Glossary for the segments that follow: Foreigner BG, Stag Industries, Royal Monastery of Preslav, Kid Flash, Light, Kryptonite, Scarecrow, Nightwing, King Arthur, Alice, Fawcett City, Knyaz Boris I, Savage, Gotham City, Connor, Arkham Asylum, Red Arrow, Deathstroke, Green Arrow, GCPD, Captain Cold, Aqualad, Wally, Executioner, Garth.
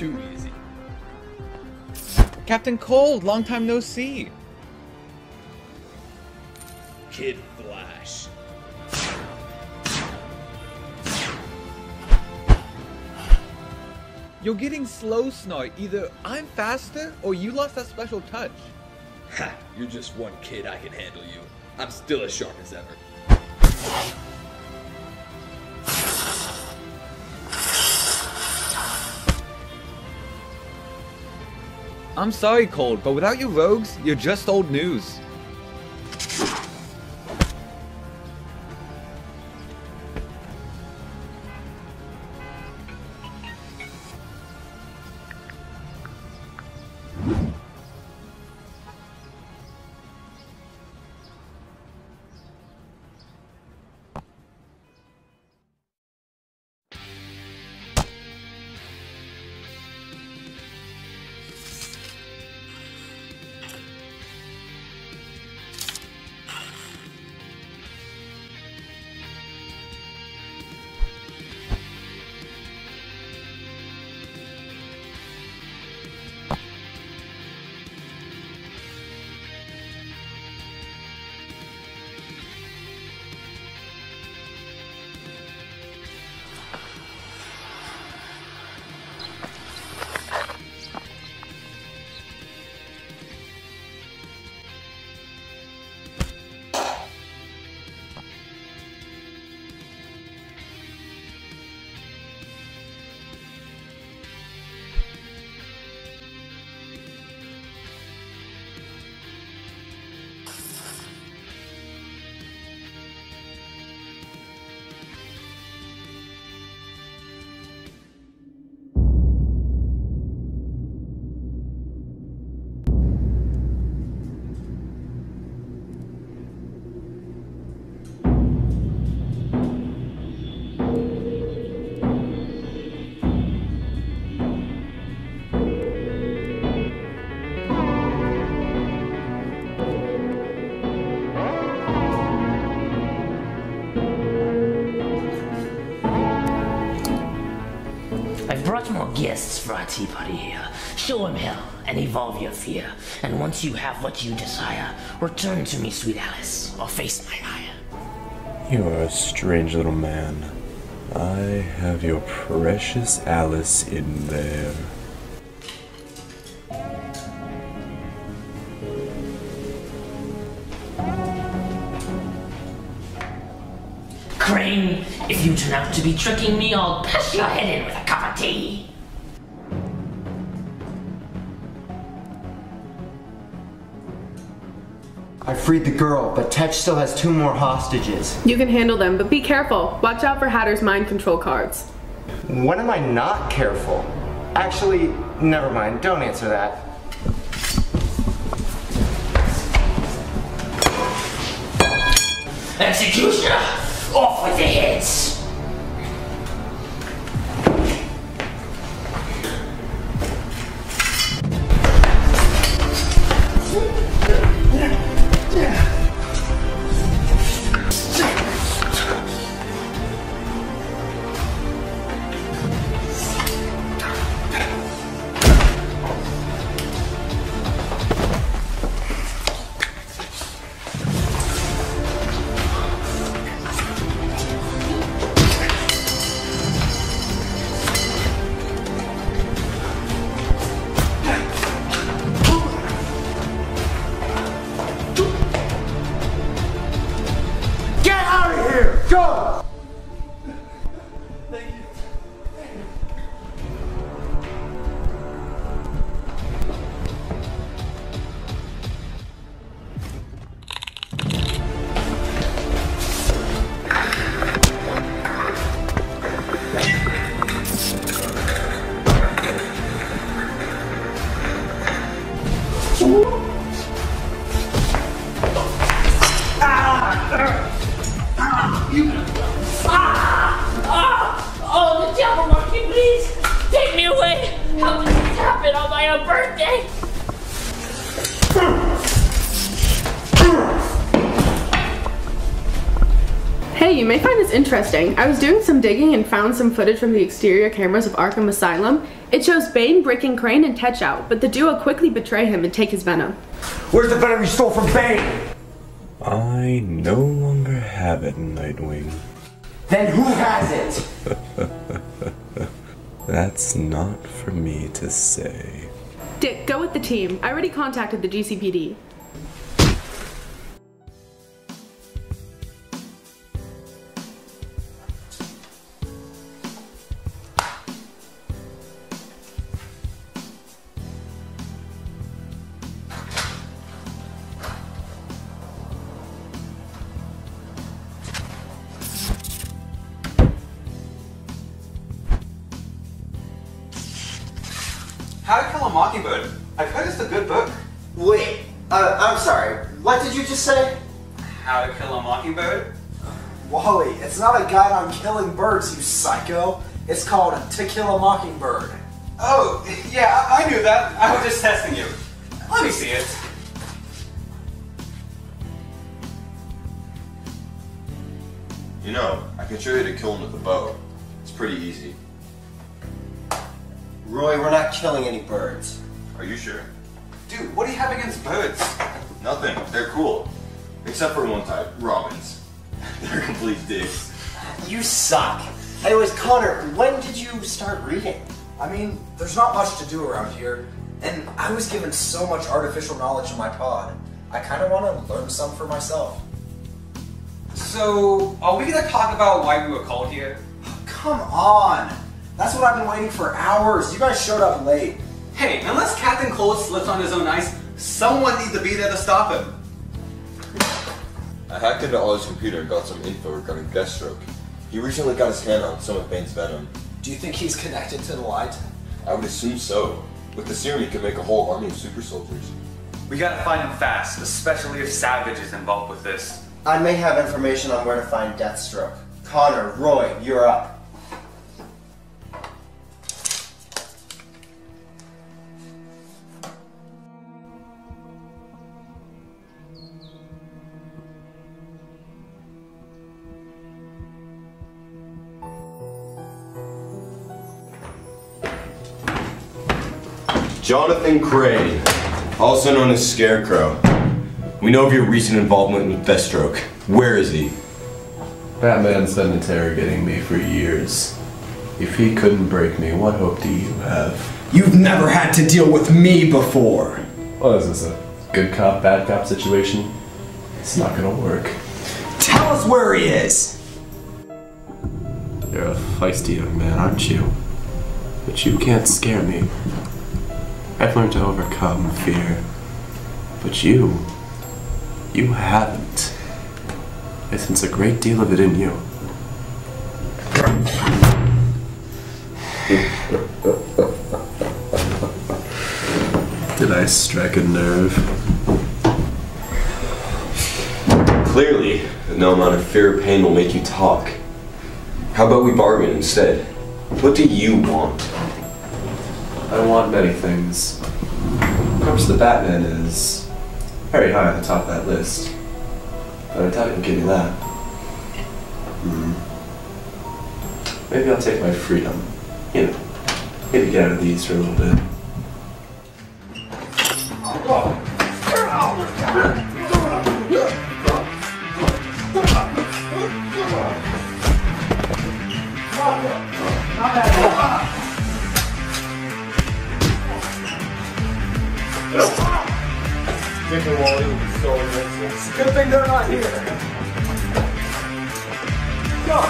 too easy. Captain Cold, long time no see. Kid Flash. You're getting slow, Snart. Either I'm faster, or you lost that special touch. Ha! You're just one kid, I can handle you. I'm still as sharp as ever. I'm sorry, Cold, but without your rogues, you're just old news. More guests for our tea party here. Show him hell and evolve your fear. And once you have what you desire, return to me, sweet Alice, or face my ire. You are a strange little man. I have your precious Alice in there. Crane, if you turn out to be tricking me, I'll bash your head in with a cup of tea. I freed the girl, but Tetch still has 2 more hostages. You can handle them, but be careful. Watch out for Hatter's mind control cards. When am I not careful? Actually, never mind. Don't answer that. Executioner! Off with the heads! Hey, you may find this interesting. I was doing some digging and found some footage from the exterior cameras of Arkham Asylum. It shows Bane breaking Crane and Tetch out, but the duo quickly betray him and take his venom. Where's the venom you stole from Bane? I no longer have it, Nightwing. Then who has it? That's not for me to say. Dick, go with the team. I already contacted the GCPD. How to Kill a Mockingbird. I've heard it's a good book. Wait, I'm sorry. What did you just say? How to Kill a Mockingbird? Wally, it's not a guide on killing birds, you psycho. It's called To Kill a Mockingbird. Oh, yeah, I knew that. I was just testing you. Let me see it. You know, I can show you to kill him with a bow. It's pretty easy. Roy, we're not killing any birds. Are you sure? Dude, what do you have against birds? Nothing. They're cool. Except for one type, robins. They're complete dicks. You suck. Anyways, Connor, when did you start reading? I mean, there's not much to do around here, and I was given so much artificial knowledge in my pod. I kind of want to learn some for myself. So, are we going to talk about why we were called here? Oh, come on! That's what I've been waiting for hours. You guys showed up late. Hey, unless Captain Cold slipped on his own ice, someone needs to be there to stop him. I hacked into Ollie's computer and got some info regarding Deathstroke. He recently got his hand on some of Bane's venom. Do you think he's connected to the Light? I would assume so. With the serum, he could make a whole army of super soldiers. We gotta find him fast, especially if Savage is involved with this. I may have information on where to find Deathstroke. Connor, Roy, you're up. Jonathan Crane, also known as Scarecrow. We know of your recent involvement with Deathstroke. Where is he? Batman's been interrogating me for years. If he couldn't break me, what hope do you have? You've never had to deal with me before! What is this, a good cop, bad cop situation? It's not gonna work. Tell us where he is! You're a feisty young man, aren't you? But you can't scare me. I've learned to overcome fear, but you haven't. I sense a great deal of it in you. Did I strike a nerve? Clearly, no amount of fear or pain will make you talk. How about we bargain instead? What do you want? I want many things. Of course, the Batman is very high on the top of that list, but I doubt you'll give me that. Maybe I'll take my freedom. You know, maybe get out of these for a little bit. Dick and Wally will be so invincible. It's a good thing they're not here. Go!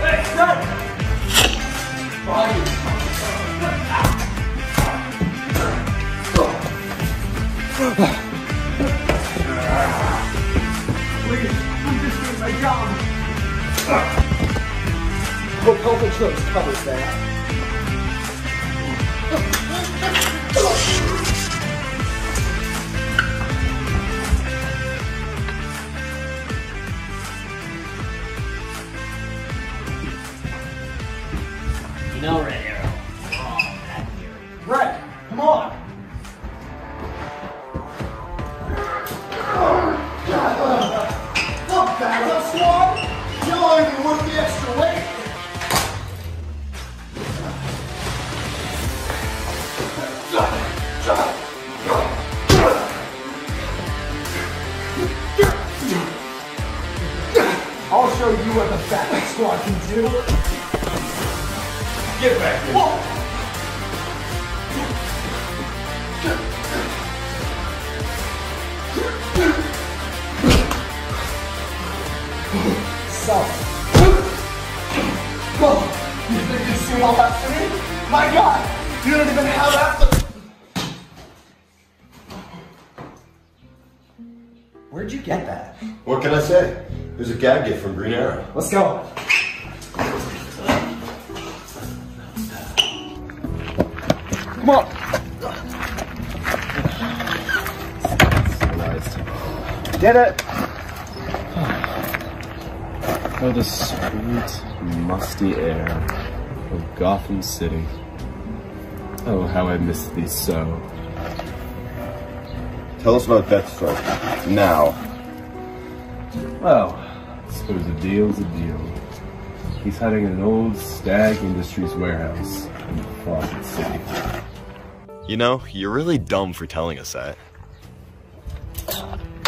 Hey, stop! Please, I'm just doing my job. Hope health insurance covers that. No, Red Arrow. Oh, that theory. Red, come on! Batman Squad can do. Get back here. Whoa. Stop. Whoa. You think you see what happened to me? My God! You don't even have that. Where'd you get that? What can I say? It was a gag gift from Green Arrow. Let's go. Come on. Get it. Oh, the sweet, musty air of Gotham City. Oh, how I miss thee so. Tell us about Deathstroke, now. Well, I suppose a deal's a deal. He's hiding in an old Stag Industries warehouse in Fawcett City. You know, you're really dumb for telling us that.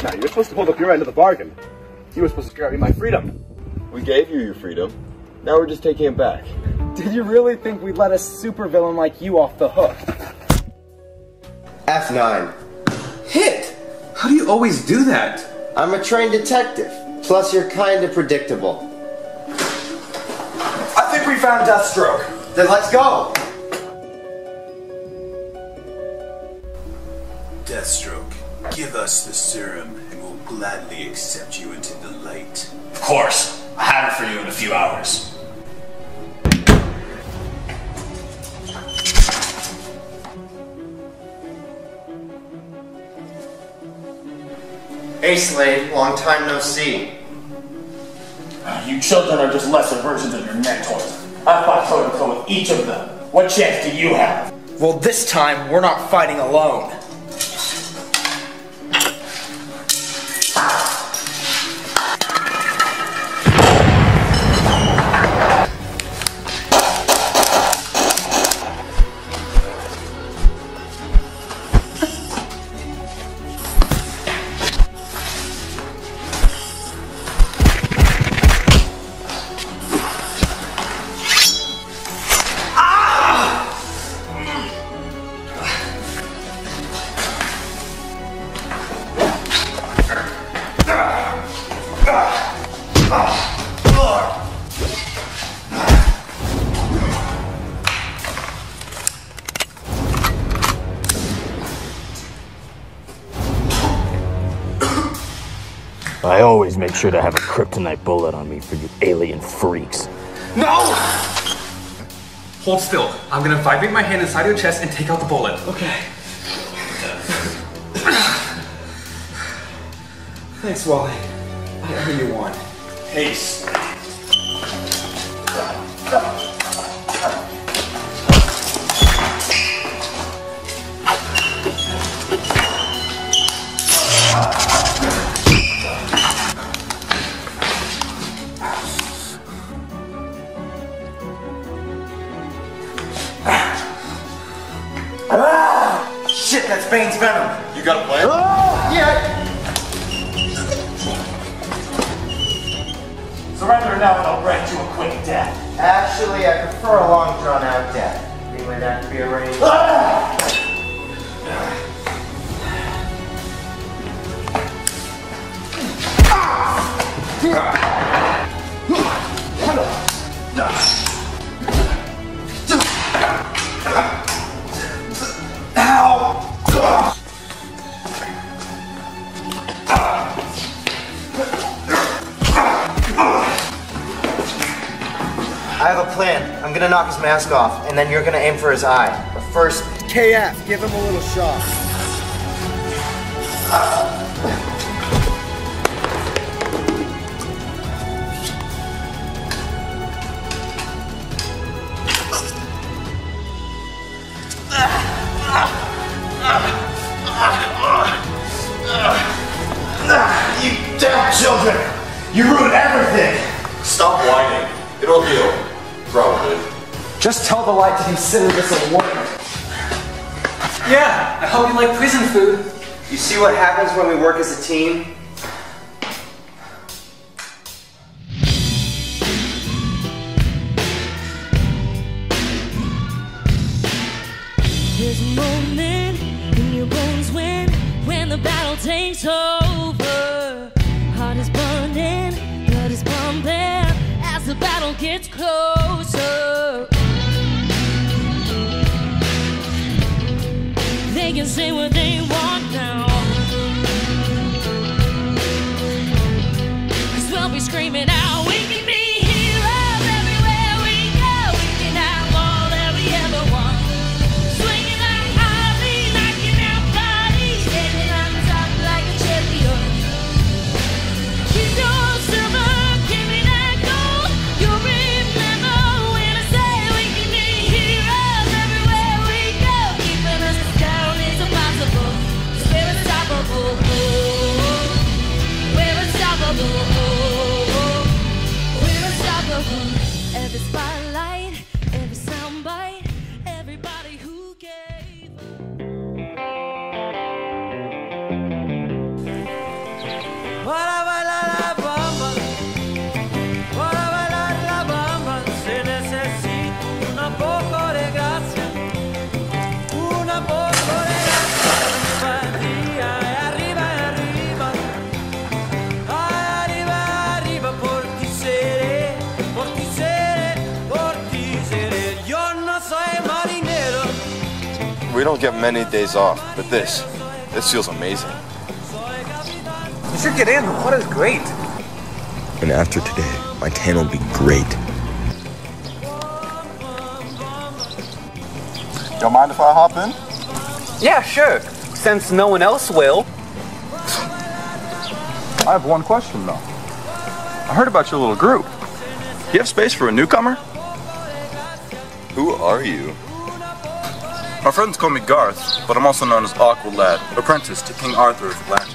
Now, you're supposed to hold up your end of the bargain. You were supposed to grant me my freedom. We gave you your freedom. Now we're just taking it back. Did you really think we'd let a supervillain like you off the hook? F9. Hit! How do you always do that? I'm a trained detective. Plus, you're kinda predictable. I think we found Deathstroke. Then let's go! Deathstroke, give us the serum and we'll gladly accept you into the light. Of course! I'll have it for you in a few hours. Hey, Slade, long time no see. You children are just lesser versions of your mentors. I fought toe-to-toe with each of them. What chance do you have? Well, this time, we're not fighting alone. I always make sure to have a kryptonite bullet on me for you alien freaks. No! Hold still. I'm gonna vibrate my hand inside your chest and take out the bullet. Okay. Thanks, Wally. I owe you one. Haste. Shit, that's Bane's venom. You got a plan? Oh, yeah. Surrender now and I'll grant you a quick death. Actually, I prefer a long drawn out death. Anyway, that can be arranged. I have a plan. I'm gonna knock his mask off, and then you're gonna aim for his eye. But first, KF, give him a little shock. You damn children! You ruined everything! Stop whining. It'll heal. Probably. Just tell the Light to consider this a warning. Yeah, I hope you like prison food. You see what happens when we work as a team? There's a moment in your bones when the battle takes over. Heart is burning, blood is pumping as the battle gets closer. They can say what they want now, 'cause we'll be screaming out, we can be. We don't get many days off, but this feels amazing. You should get in. The water's great. And after today, my tan will be great. Don't mind if I hop in? Yeah, sure. Since no one else will. I have one question, though. I heard about your little group. You have space for a newcomer? Who are you? My friends call me Garth, but I'm also known as Aqualad, apprentice to King Arthur of Black.